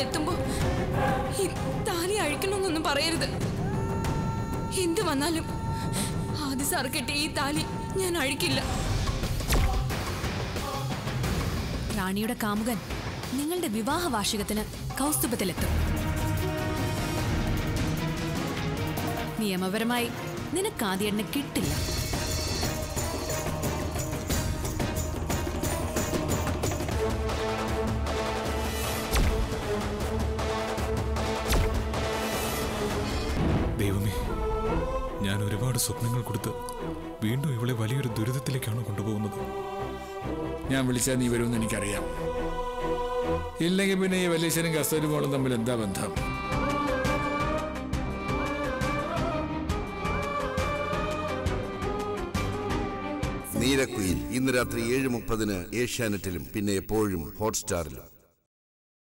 राणियुडे कामुकन निंगलुടെ विवाह वार्षिकत्तिनु कौस्तुभत्तिलेत्तुम नियमपरमायि निनक्क आदियण्णे किट्टिल्ल ദൈവമേ ഞാൻ ഒരുപാട് സ്വപ്നങ്ങൾ കൊടുത്തു വീണ്ടും ഇവളെ വലിയൊരു ദുരിതത്തിലേക്കാണ് കൊണ്ടുപോകുന്നത് ഞാൻ വിളിച്ചാൽ നീ വരുമെന്ന് എനിക്കറിയാം ഇല്ലെങ്കിൽ പിന്നെ ഈ വലിയശനും കസ്തൂരിമോളും തമ്മിൽ എന്താ ബന്ധം നീരക്കുയിൽ ഇന്ന് രാത്രി 7:30-ന് ഏഷ്യാനെറ്റിലും പിന്നെ എപ്പോഴും ഹോട്ട്സ്റ്റാറിലും